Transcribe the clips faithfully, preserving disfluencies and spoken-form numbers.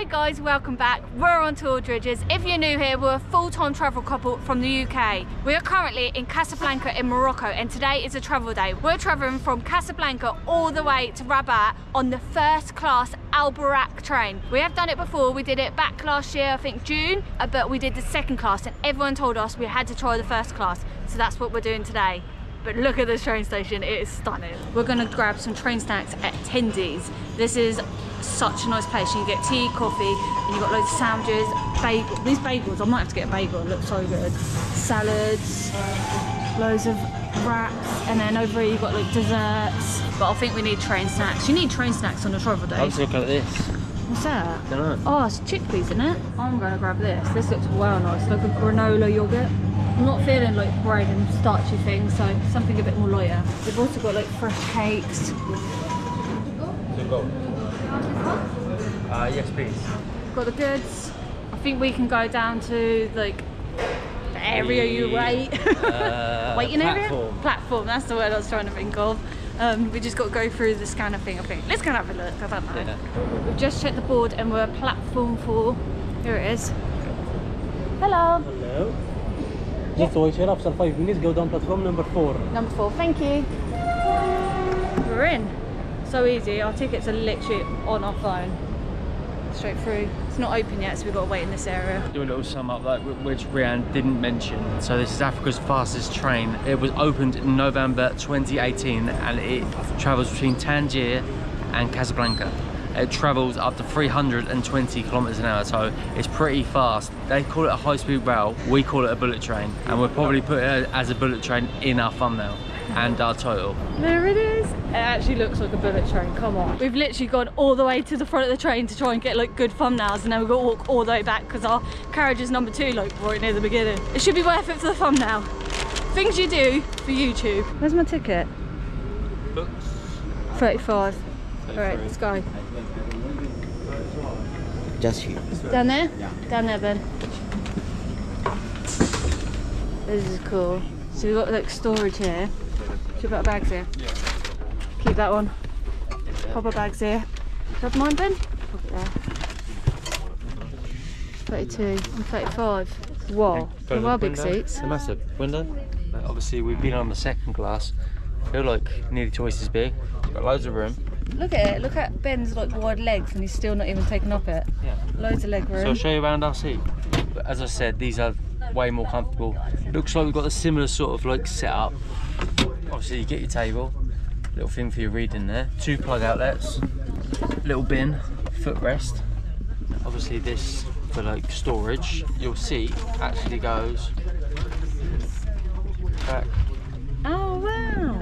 Hi guys, welcome back. We're on tour Dridges. If you're new here, we're a full-time travel couple from the U K. We are currently in Casablanca in Morocco and today is a travel day. We're traveling from Casablanca all the way to Rabat on the first class Al Boraq train. We have done it before. We did it back last year, I think June, but we did the second class and everyone told us we had to try the first class. So that's what we're doing today. But look at this train station, it is stunning. We're gonna grab some train snacks at Tindy's. This is such a nice place. You can get tea, coffee, and you've got loads of sandwiches, bagels. These bagels, I might have to get a bagel, it looks so good. Salads, loads of wraps, and then over here you've got like desserts. But I think we need train snacks. You need train snacks on a travel day. I'll look at this. What's that? I don't know. Oh, it's chickpeas, isn't it? I'm gonna grab this. This looks well nice, like a granola yogurt. I'm not feeling like bread and starchy things, so something a bit more lighter. We've also got like fresh cakes. To go. Uh, yes, please. We've got the goods. I think we can go down to like the area the, you wait. Uh, Waiting platform. area? Platform. That's the word I was trying to think of. Um, we just got to go through the scanner thing, I think. Let's go and have a look, I don't know. Yeah. We've just checked the board and we're platform four. Here it is. Hello. Hello. Just wait here after five minutes, go down platform number four. Number four, thank you. We're in. So easy, our tickets are literally on our phone. Straight through. It's not open yet, so we've got to wait in this area. Do a little sum up, like, which Reanne didn't mention. So this is Africa's fastest train. It was opened in November twenty eighteen and it travels between Tangier and Casablanca. It travels up to three hundred and twenty kilometers an hour, so it's pretty fast. They call it a high-speed rail, we call it a bullet train, and we'll probably put it as a bullet train in our thumbnail and our total. There it is. It actually looks like a bullet train, come on. We've literally gone all the way to the front of the train to try and get like good thumbnails, and then we've got to walk all the way back because our carriage is number two, like right near the beginning. It should be worth it for the thumbnail. Things you do for YouTube. Where's my ticket? Books. thirty-five. Alright, let's go. Just here. Down there? Yeah. Down there, Ben. This is cool. So we've got like storage here. Should we put our bags here? Yeah. Keep that one. Pop our bags here. Have mine, Ben? Pop it there. thirty-two and thirty-five. Whoa. They were big seats. They're massive. Window. Obviously, we've been on the second class. I feel like nearly twice as big. We've got loads of room. Look at it, look at Ben's like wide legs and he's still not even taking off it. Yeah. Loads of leg room. So I'll show you around our seat. But as I said, these are way more comfortable. Looks like we've got a similar sort of like setup. Obviously you get your table, little thing for your reading there. Two plug outlets, little bin, footrest. Obviously this for like storage. Your seat actually goes back. Oh wow.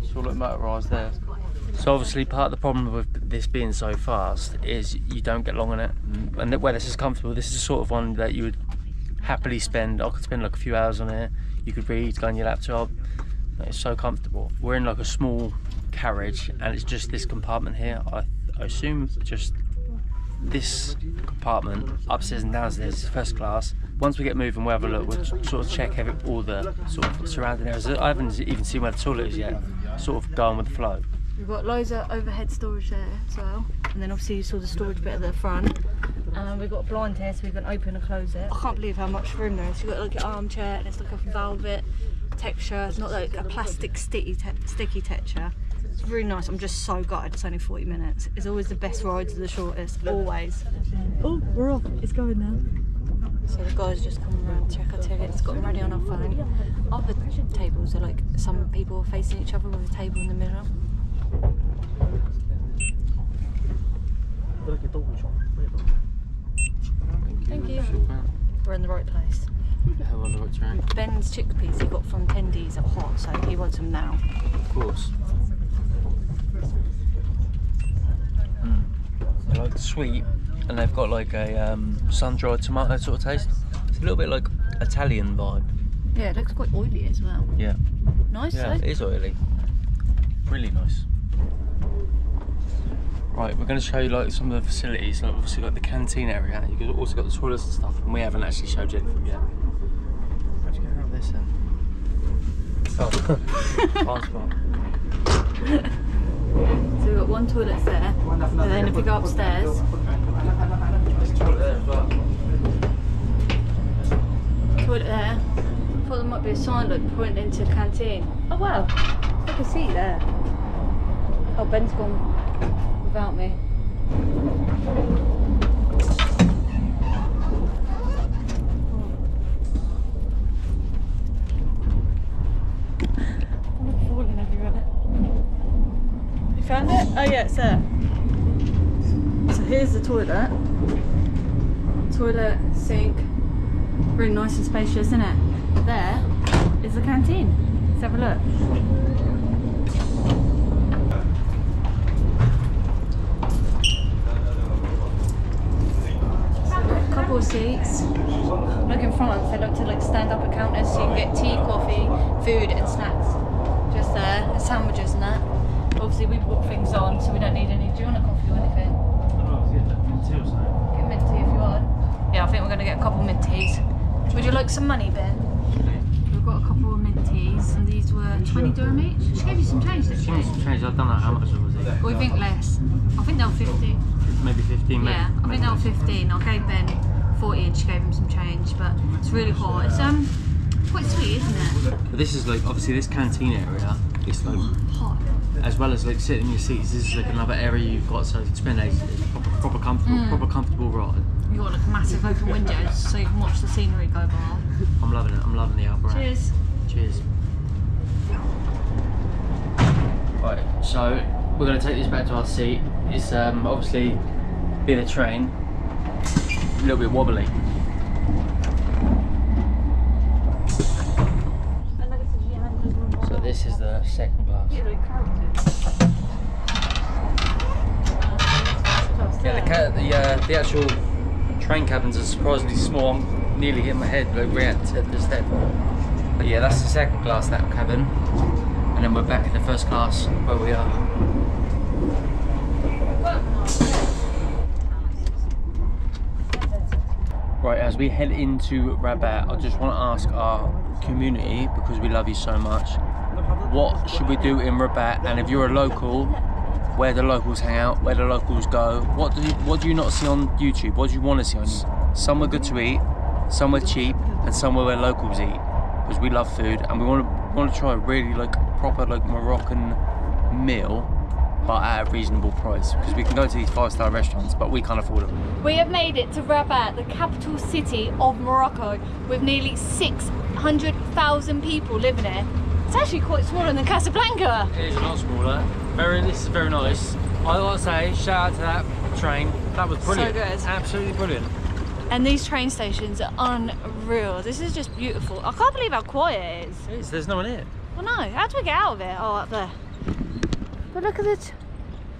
It's all like motorised there. So obviously part of the problem with this being so fast is you don't get long on it, and where this is comfortable, this is the sort of one that you would happily spend. I could spend like a few hours on it, you could read, go on your laptop, it's so comfortable. We're in like a small carriage and it's just this compartment here, I, I assume just this compartment, upstairs and downstairs is first class. Once we get moving, we'll have a look, we'll sort of check every, all the sort of surrounding areas. I haven't even seen where the toilet is yet, sort of going with the flow. We've got loads of overhead storage there as well. And then obviously you saw the storage bit at the front. And we've got a blind here so we can open and close it. I can't believe how much room there is. You've got like an armchair and it's like a velvet texture. It's not like a plastic sticky, te sticky texture. It's really nice. I'm just so gutted it's only forty minutes. It's always the best rides are the shortest, always. Oh, we're off. It's going now. So the guys just come around, check our tickets, got them ready on our phone. Other tables are like some people facing each other with a table in the middle. Thank you. We're in the right place. Yeah, we're on the right train. Ben's chickpeas he got from Tindy's are hot, so he wants them now. Of course. Mm. They're like sweet, and they've got like a um, sun-dried tomato sort of taste. It's a little bit like Italian vibe. Yeah, it looks quite oily as well. Yeah. Nice though. Yeah, it is oily. Really nice. Right, we're going to show you like some of the facilities. Like obviously got the canteen area. You've also got the toilets and stuff, and we haven't actually showed you anything yet. Let's get around this end. Oh, so we've got one toilet there, and then if we go upstairs, giant sign like pointing to canteen. Oh wow, I can see there. Oh, Ben's gone without me. I'm falling everywhere. You found it? Oh yeah, it's there. So here's the toilet. Toilet, sink. Really nice and spacious, isn't it? There is the canteen. Let's have a look. A couple of seats. Look in front, they look to like stand up at counters so you can get tea, coffee, food and snacks. Just there, there's sandwiches and that. Obviously we brought things on so we don't need any. Do you want a coffee or anything? Get mint tea if you want. Yeah, I think we're going to get a couple of mint teas. Would you like some money, Ben? We've got a couple of mint teas, and these were twenty dirham each. She gave you some change, didn't she? Some change, I don't know how much it was. Well, we think less. I think they were fifty. Maybe fifteen, maybe. Yeah, I think they were fifteen. I gave Ben forty and she gave him some change, but it's really hot. It's um, quite sweet, isn't it? But this is like, obviously, this canteen area, it's like hot. As well as like sitting in your seats, this is like another area you've got, so you can spend like proper, proper comfortable, mm. proper comfortable ride. You've got like massive open windows so you can watch the scenery go by. I'm loving it, I'm loving the Al Boraq. Cheers. Cheers. Right, so we're going to take this back to our seat. It's um, obviously, being a train, a little bit wobbly. So this is the second glass. Yeah, the, ca the, uh, the actual train cabins are surprisingly small. I'm nearly hitting my head like Reanne said just then. But yeah, that's the second class, that cabin, and then we're back in the first class where we are. Right, as we head into Rabat, I just want to ask our community, because we love you so much, what should we do in Rabat? And if you're a local, where the locals hang out, where the locals go. What do you, what do you not see on YouTube? What do you want to see on YouTube? Somewhere good to eat, somewhere cheap, and somewhere where locals eat. Because we love food and we want to want to try a really like proper like Moroccan meal, but at a reasonable price. Because we can go to these five-star restaurants, but we can't afford them. We have made it to Rabat, the capital city of Morocco, with nearly six hundred thousand people living here. It's actually quite smaller than Casablanca. It is a lot smaller. Very, this is very nice. I want to say, shout out to that train. That was brilliant. So good. Absolutely brilliant. And these train stations are unreal. This is just beautiful. I can't believe how quiet it is. It is. There's no one here. Well, no. How do we get out of it? Oh, up there. But look at it.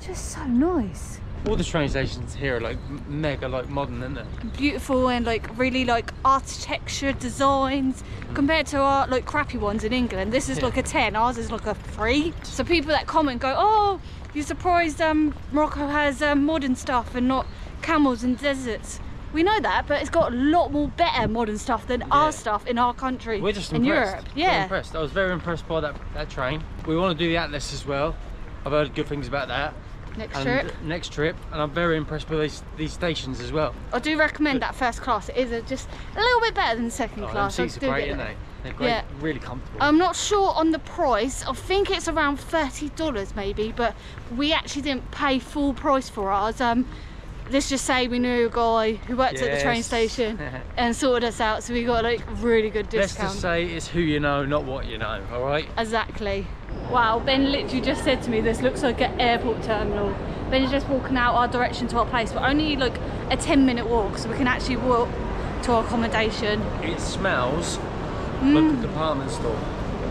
Just so nice. All the train stations here are like mega, like modern, isn't it? Beautiful and like really like architecture designs mm. compared to our like crappy ones in England. This is yeah. like a ten, ours is like a three. So people that comment go, "Oh, you're surprised um, Morocco has um, modern stuff and not camels and deserts." We know that, but it's got a lot more better modern stuff than yeah. our stuff in our country. We're just in impressed. Europe. Yeah, We're impressed. I was very impressed by that that train. We want to do the Atlas as well. I've heard good things about that. Next trip. Next trip, and I'm very impressed with these, these stations as well. I do recommend that first class. It is a, just a little bit better than second oh, class. Them seats are great, aren't they? They're great, yeah. really comfortable. I'm not sure on the price. I think it's around thirty dollars maybe, but we actually didn't pay full price for ours. Um, let's just say we knew a guy who worked yes. at the train station and sorted us out, so we got like really good discount. Let's just say it's who you know, not what you know, all right? Exactly. Wow, Ben literally just said to me, this looks like an airport terminal. Ben is just walking out our direction to our place, but only like a ten minute walk, so we can actually walk to our accommodation. It smells mm. like a department store.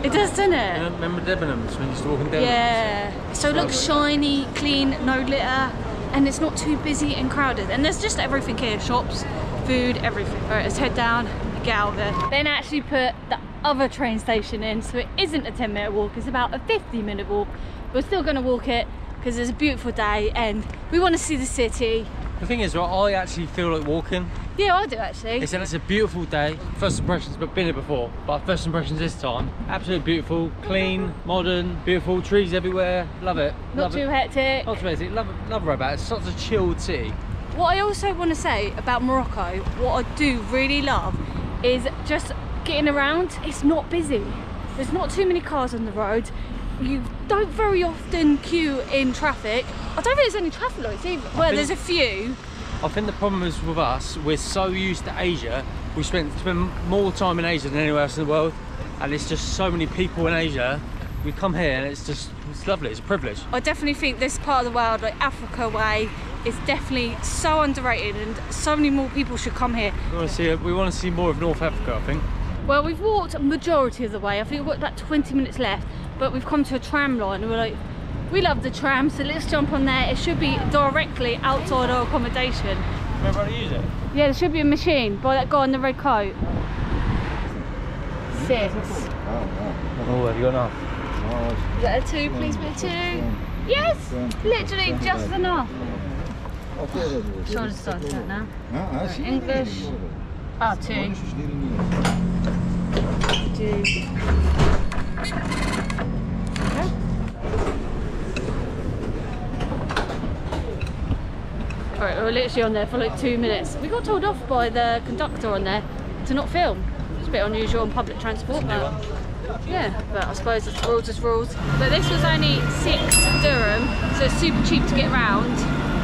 It does, doesn't it? You remember Debenhams when you used to walk in Debenhams? Yeah. So it looks shiny, clean, no litter, and it's not too busy and crowded. And there's just everything here, shops, food, everything. All right, let's head down and get out of there. Ben actually put the other train station in, so it isn't a ten minute walk, it's about a fifty minute walk. We're still going to walk it because it's a beautiful day and we want to see the city. The thing is, well, I actually feel like walking. Yeah, I do actually. It's, it's a beautiful day. First impressions, but been here before, but first impressions this time, absolutely beautiful, clean, modern, beautiful, trees everywhere, love it. Not love too it. hectic. Not too hectic, love, love Rabat, it's such a chilled city. What I also want to say about Morocco, what I do really love is just getting around. It's not busy. There's not too many cars on the road. You don't very often queue in traffic. I don't think there's any traffic lights either. Well, there's a few. I think the problem is with us, we're so used to Asia. We spend, spend more time in Asia than anywhere else in the world. And it's just so many people in Asia. We come here and it's just, it's lovely, it's a privilege. I definitely think this part of the world, like Africa way, is definitely so underrated and so many more people should come here. We want to see, we want to see more of North Africa, I think. Well, we've walked majority of the way. I think we've got about twenty minutes left, but we've come to a tram line and we're like, we love the tram, so let's jump on there. It should be directly outside our accommodation. Can everybody use it? Yeah, there should be a machine by that guy in the red coat. Six. Oh, have you got enough? Is that a two, please, be a two? Yes! Literally just enough. Shoulder starts out now. Right, English. Ah, oh, two. Two. Okay. Alright, we were literally on there for like two minutes. We got told off by the conductor on there to not film. It's a bit unusual on public transport, but yeah, but I suppose it's rules as rules. But this was only six dirham, so it's super cheap to get round.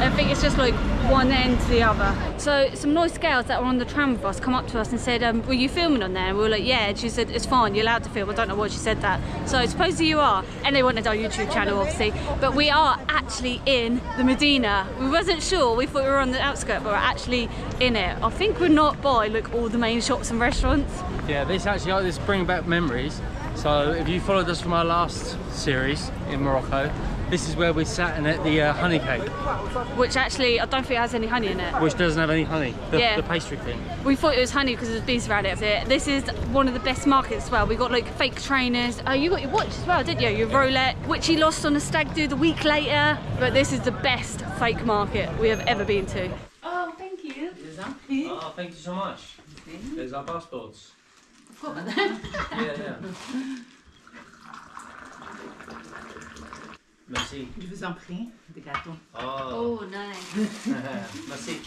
I think it's just like one end to the other. So some nice girls that were on the tram with us come up to us and said, um, were you filming on there? And we were like, yeah. And she said, it's fine, you're allowed to film. I don't know why she said that. So supposedly you are. And they wanted our YouTube channel, obviously. But we are actually in the Medina. We wasn't sure. We thought we were on the outskirts, but we're actually in it. I think we're not by like all the main shops and restaurants. Yeah, this actually, oh, this brings back memories. So if you followed us from our last series in Morocco, this is where we sat and ate the uh, honey cake. Which actually, I don't think it has any honey in it. Which doesn't have any honey, the, yeah. the pastry thing. We thought it was honey because there was bees around it. This is one of the best markets as well. We got like fake trainers. Oh, you got your watch as well, didn't you? Your Rolex, which you lost on a stag do the week later. But this is the best fake market we have ever been to. Oh, thank you. Oh, thank you so much. There's our passports. I've got one of them. Yeah, yeah. Merci. Je vous en prie, the gâteau. Oh, oh nice. Merci.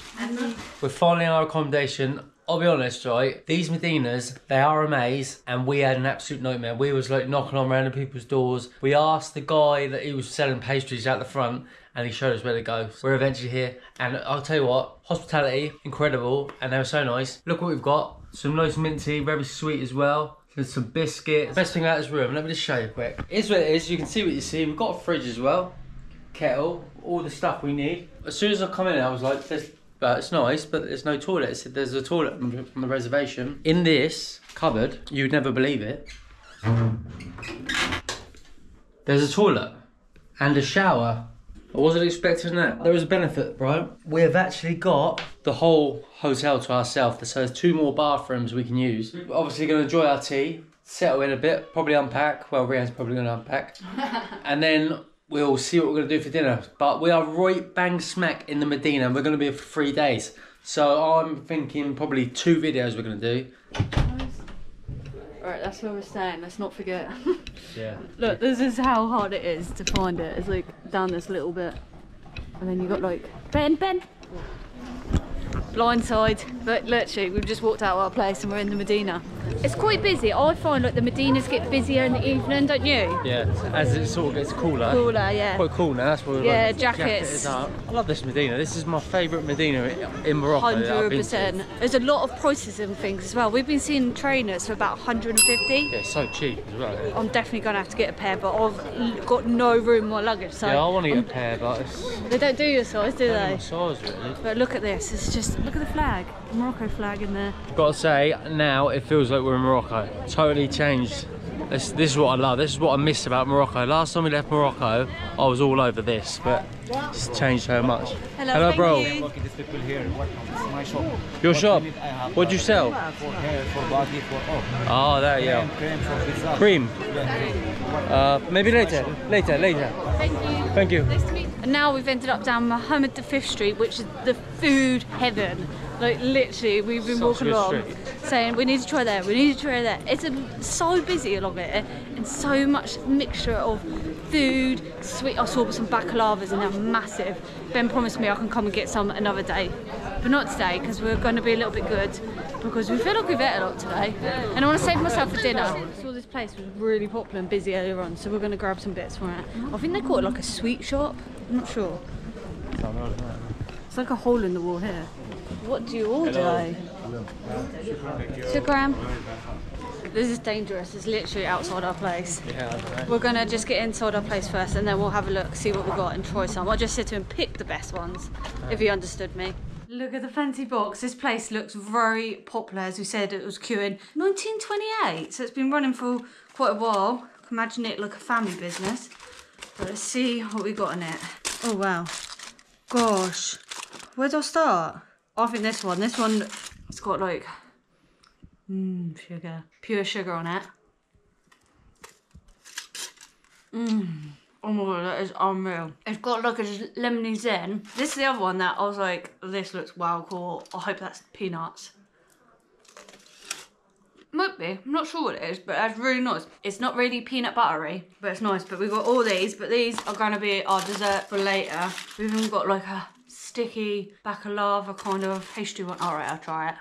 We're finally in our accommodation. I'll be honest, right? These Medinas, they are a maze, and we had an absolute nightmare. We was like knocking on random people's doors. We asked the guy that he was selling pastries out the front, and he showed us where to go. So we're eventually here, and I'll tell you what, hospitality, incredible, and they were so nice. Look what we've got. Some nice mint tea, very sweet as well. There's some biscuits. Best thing about this room, let me just show you quick. Here's what it is, you can see what you see. We've got a fridge as well, kettle, all the stuff we need. As soon as I come in, I was like, there's, uh, it's nice, but there's no toilet. It said there's a toilet on the reservation. In this cupboard, you'd never believe it, there's a toilet and a shower. I wasn't expecting that. There was a benefit, right? We have actually got the whole hotel to ourselves. So there's two more bathrooms we can use. We're obviously going to enjoy our tea, settle in a bit, probably unpack. Well, Rianne's probably going to unpack. And then we'll see what we're going to do for dinner. But we are right bang smack in the Medina. We're going to be here for three days. So I'm thinking probably two videos we're going to do. Alright, that's where we're staying, let's not forget. Yeah. Look, this is how hard it is to find it. It's like down this little bit. And then you got like, Ben, Ben! Blindside. But literally, we've just walked out of our place and we're in the Medina. It's quite busy. I find like the Medinas get busier in the evening, don't you? Yeah, as it sort of gets cooler. Cooler, yeah. Quite cool now, that's where we're yeah, like, jackets. Jacket up. I love this Medina. This is my favourite Medina in Morocco. one hundred percent. There's a lot of prices and things as well. We've been seeing trainers for about one hundred and fifty. Yeah, it's so cheap as well. Yeah. I'm definitely going to have to get a pair, but I've got no room in my luggage. So yeah, I want to get I'm... a pair, but it's... They don't do your size, do they? My size, really. But look at this. It's just... Look at the flag. The Morocco flag in there. Got to say, now it feels like we're in Morocco. Totally changed. This, this is what I love. This is what I miss about Morocco. Last time we left Morocco, I was all over this, but it's changed so much. Hello, Hello thank bro. You. It's my shop. Your shop? What do you sell? Oh, there you go. Cream? Uh, maybe later. Later, later. Thank you. Thank you. Nice to meet you. And now we've ended up down Mohammed the Fifth Street, which is the food heaven. Like literally, we've been Such walking along street. saying we need to try there, we need to try there. It's a, so busy along here and so much mixture of food, sweet. I saw some backlavas and they're massive. Ben promised me I can come and get some another day. but not today because we're going to be a little bit good because we feel like we've ate a lot today and I want to save myself for dinner. I saw this place was really popular and busy earlier on, so we're going to grab some bits from it. I think they call it like a sweet shop, I'm not sure. It's like a hole in the wall here. What do you order? Hello. Instagram. This is dangerous, it's literally outside our place. Yeah, right. We're gonna just get inside our place first and then we'll have a look, see what we got and try some. I'll just sit here and pick the best ones, right, if you understood me. Look at the fancy box. This place looks very popular. As we said, it was queuing nineteen twenty-eight, so it's been running for quite a while. I can imagine it like a family business. But let's see what we got in it. Oh wow. Gosh, where do I start? I think this one, this one, it's got like, mmm, sugar. Pure sugar on it. Mmm. Oh my god, that is unreal. It's got like a lemony zin. This is the other one that I was like, this looks wow cool. I hope that's peanuts. Might be. I'm not sure what it is, but that's really nice. It's not really peanut buttery, but it's nice. But we've got all these, but these are going to be our dessert for later. We've even got like a sticky baklava kind of pastry one. All right, I'll try it.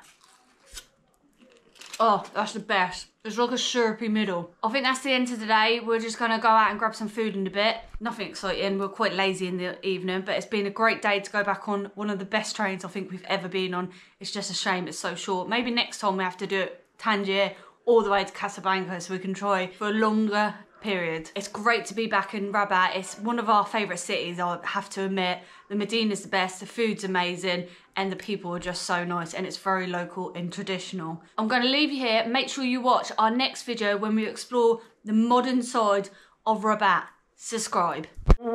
Oh, that's the best. It's like a syrupy middle. I think that's the end of the day. We're just gonna go out and grab some food in a bit. Nothing exciting, we're quite lazy in the evening, but it's been a great day to go back on one of the best trains I think we've ever been on. It's just a shame it's so short. Maybe next time we have to do it Tangier all the way to Casablanca so we can try for a longer period. It's great to be back in Rabat. It's one of our favourite cities, I have to admit. The Medina's the best, the food's amazing, and the people are just so nice, and it's very local and traditional. I'm going to leave you here. Make sure you watch our next video when we explore the modern side of Rabat. Subscribe. We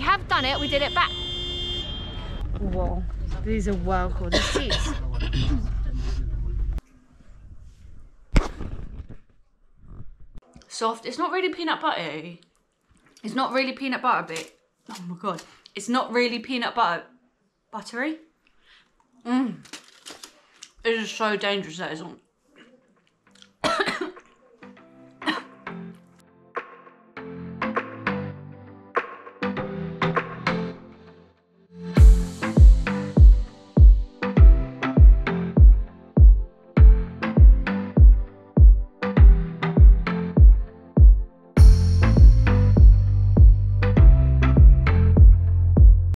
have done it, we did it back. Whoa, these are well cool, these seats. Soft. It's not really peanut buttery. It's not really peanut butter, but oh my god, it's not really peanut butter buttery. Mmm. It is so dangerous, that isn't.